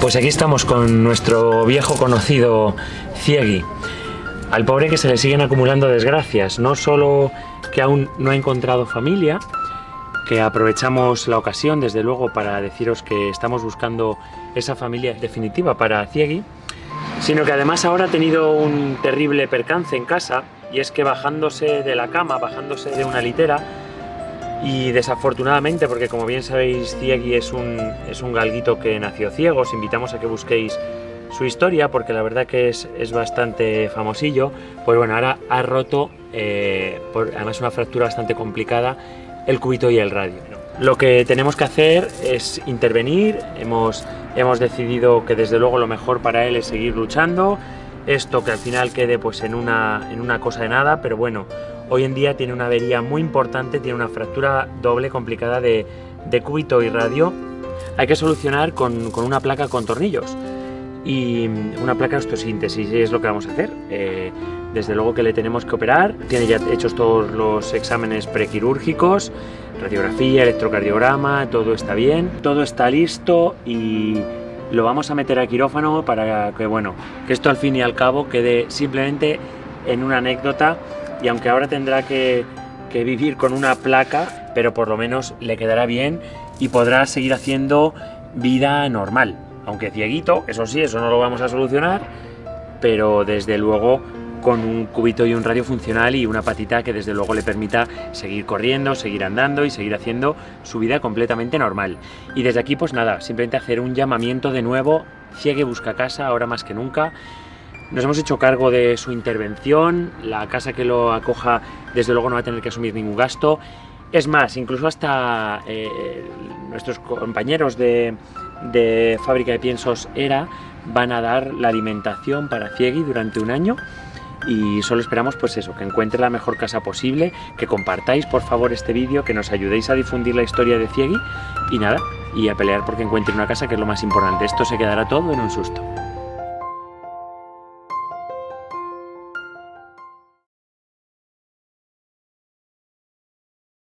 Pues aquí estamos con nuestro viejo conocido Ciegui, al pobre que se le siguen acumulando desgracias, no solo que aún no ha encontrado familia, que aprovechamos la ocasión desde luego para deciros que estamos buscando esa familia definitiva para Ciegui, sino que además ahora ha tenido un terrible percance en casa, y es que bajándose de la cama, bajándose de una litera, y desafortunadamente, porque como bien sabéis, Ciegui es un galguito que nació ciego. Os invitamos a que busquéis su historia, porque la verdad que es bastante famosillo. Pues bueno, ahora ha roto, además una fractura bastante complicada, el cúbito y el radio. Lo que tenemos que hacer es intervenir. Hemos decidido que desde luego lo mejor para él es seguir luchando. Esto que al final quede pues en una cosa de nada, pero bueno, hoy en día tiene una avería muy importante, tiene una fractura doble complicada de cúbito y radio. Hay que solucionar con una placa con tornillos y una placa de osteosíntesis, es lo que vamos a hacer. Desde luego que le tenemos que operar, tiene ya hechos todos los exámenes prequirúrgicos, radiografía, electrocardiograma, todo está bien, todo está listo y lo vamos a meter a quirófano para que, bueno, que esto al fin y al cabo quede simplemente en una anécdota. Y aunque ahora tendrá que vivir con una placa, pero por lo menos le quedará bien y podrá seguir haciendo vida normal. Aunque cieguito, eso sí, eso no lo vamos a solucionar, pero desde luego con un cúbito y un radio funcional y una patita que desde luego le permita seguir corriendo, seguir andando y seguir haciendo su vida completamente normal. Y desde aquí pues nada, simplemente hacer un llamamiento de nuevo. Ciegui busca casa ahora más que nunca. Nos hemos hecho cargo de su intervención, la casa que lo acoja desde luego no va a tener que asumir ningún gasto. Es más, incluso hasta nuestros compañeros de fábrica de piensos ERA van a dar la alimentación para Ciegui durante un año. Y solo esperamos pues eso, que encuentre la mejor casa posible, que compartáis por favor este vídeo, que nos ayudéis a difundir la historia de Ciegui y nada, y a pelear porque encuentre una casa, que es lo más importante. Esto se quedará todo en un susto.